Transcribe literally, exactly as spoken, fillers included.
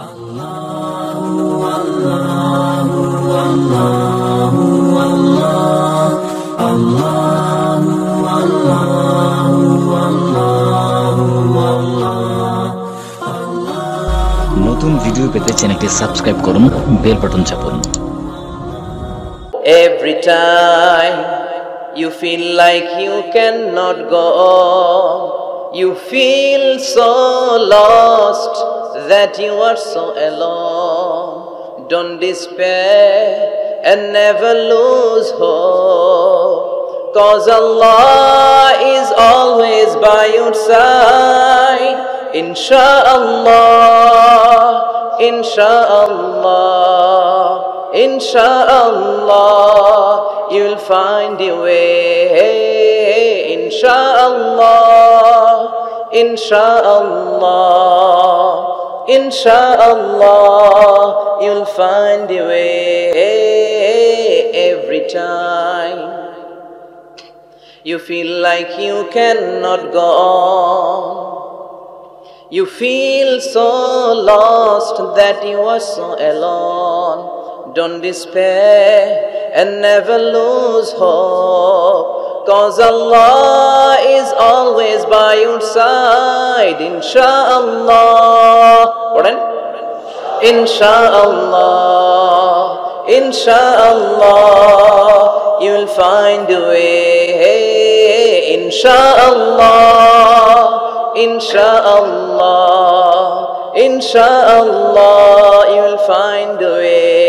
নতুন ভিডিও পেতে চ্যানেলটি সাবস্ক্রাইব করুন, বেল বাটন চাপুন। Every time you feel like you cannot go on, you feel so lost that you are so alone. Don't despair and never lose hope, 'cause Allah is always by your side. Insha Allah, Insha Allah, Insha Allah, you'll find your way. Insha Allah, Insha Allah, Insha Allah, you'll find your way. Every time you feel like you cannot go on, you feel so lost that you are so alone. Don't despair and never lose hope, 'cause Allah is always by your side. Insha Allah, Insha Allah, Insha Allah, you'll find a way. Insha Allah, Insha Allah, Insha Allah, you'll find a way.